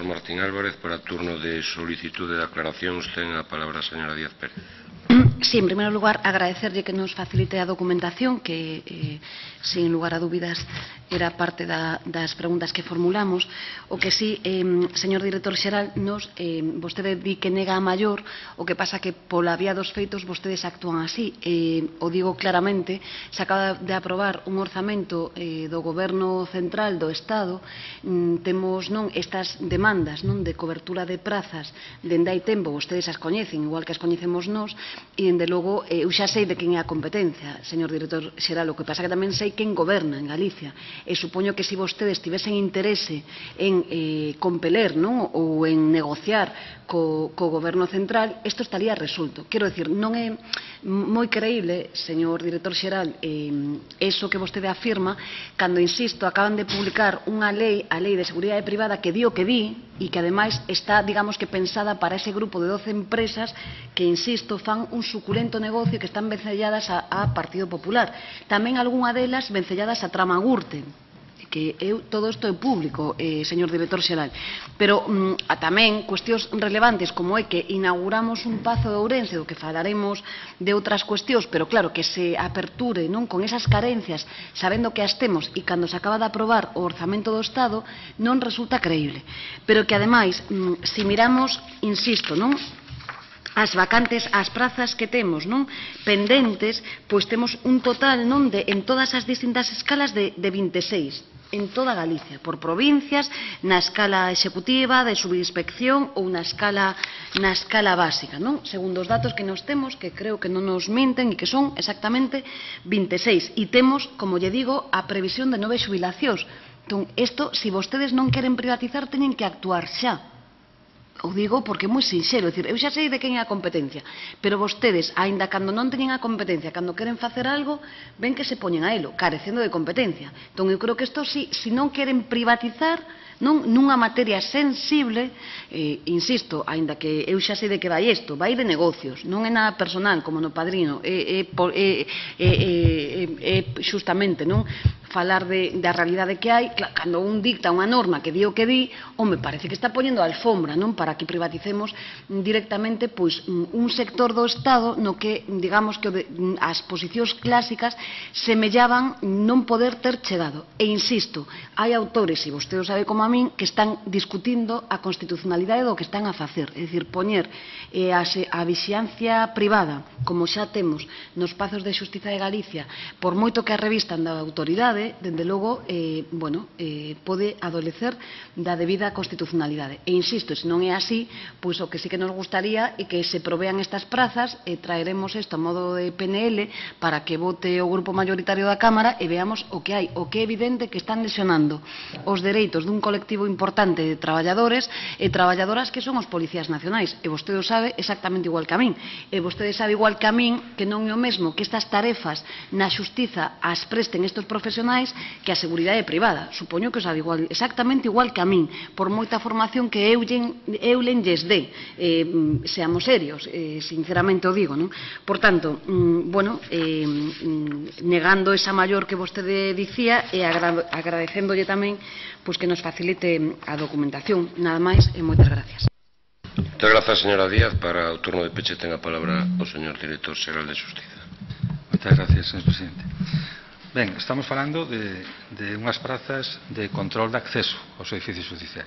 señor Martín Álvarez. Para turno de solicitud de aclaración, usted tiene la palabra, señora Díaz Pérez. Sí, en primer lugar, agradecerlle que nos facilite a documentación, que, sin lugar a dúbidas, era parte das preguntas que formulamos. O que sí, señor director Xeral, vostede di que nega a maior, o que pasa que, pola vía dos feitos, vostedes actúan así. O digo claramente, se acaba de aprobar un orzamento do Goberno Central do Estado. Temos non estas demandas non de cobertura de prazas, dende hai tempo, vostedes as coñecen, igual que as coñecemos nós, e, dende logo, eu xa sei de quen é a competencia, señor director Xeral, o que pasa que tamén sei quen goberna en Galicia. E supoño que se vostedes tivesen interese en compeler, non, ou en negociar co Goberno Central, isto estaría resuelto. Quero dicir, non é moi creíble, señor director Xeral, iso que vostede afirma, cando, insisto, acaban de publicar unha lei, a Lei de Seguridade Privada, que di o que di e que, ademais, está, digamos que, pensada para ese grupo de 12 empresas que, insisto, fan un suculento negocio e que están vencelladas a Partido Popular. Tamén algunha delas vencelladas a Tramagurte, que eu, todo isto é público, señor director Xeral. Pero tamén cuestións relevantes, como é que inauguramos un pazo de Ourense, do que falaremos de outras cuestións, pero claro, que se aperture non con esas carencias, sabendo que as temos, e cando se acaba de aprobar o orzamento do Estado, non resulta creíble. Pero que, ademais, se miramos, insisto, non, as vacantes, as prazas que temos, non, pendentes, pois temos un total, non, de, en todas as distintas escalas, de 26. En toda Galicia, por provincias, na escala executiva, de subinspección ou na escala básica, non? Segundo os datos que nos temos, que creo que non nos minten e que son exactamente 26. E temos, como lle digo, a previsión de 9 xubilacións. Entón, isto, se vostedes non queren privatizar, teñen que actuar xa. O digo porque é moi sinxero, eu xa sei de quen é a competencia, pero vostedes, aínda cando non teñen a competencia, cando queren facer algo, ven que se poñen a elo, carecendo de competencia. Entón, eu creo que isto, se non queren privatizar, nunha materia sensible, insisto, aínda que eu xa sei de que vai isto, vai de negocios, non é nada personal, como no Padrino, é xustamente, non? Falar da realidade que hai, cando un dicta unha norma que di o que di, home, parece que está poñendo a alfombra, non, para que privaticemos directamente pois un sector do Estado no que, digamos, que as posicións clásicas semellaban non poder ter chegado. E insisto, hai autores, e vostede o sabe como a min, que están discutindo a constitucionalidade do que están a facer, é dicir, poñer a vixiancia privada, como xa temos nos pazos de Xustiza de Galicia, por moito que a revistan da autoridade, dende logo, pode adolecer da debida constitucionalidade. E insisto, se non é así, pois o que sí que nos gustaría é que se provean estas prazas, e traeremos isto a modo de PNL para que vote o grupo maioritario da Cámara e veamos o que hai. O que é evidente que están lesionando os dereitos dun colectivo importante de traballadores e traballadoras que son os policías nacionais. E vostede o sabe exactamente igual que a min. E vostede sabe igual que a min que non é o mesmo que estas tarefas na xustiza as presten estes profesionais que a seguridade privada. Supoño que os sabe exactamente igual que a min, por moita formación que EULEN lles dé. Seamos serios, sinceramente o digo. Por tanto, negando esa maior que vostede dicía e agradecéndolle tamén que nos facilite a documentación. Nada máis e moitas gracias. Moitas gracias, señora Díaz. Para o turno de peche ten a palabra o señor director Xeral de Xustiza. Moitas gracias, señor presidente. Ben, estamos falando de unhas prazas de control de acceso aos edificios judiciais.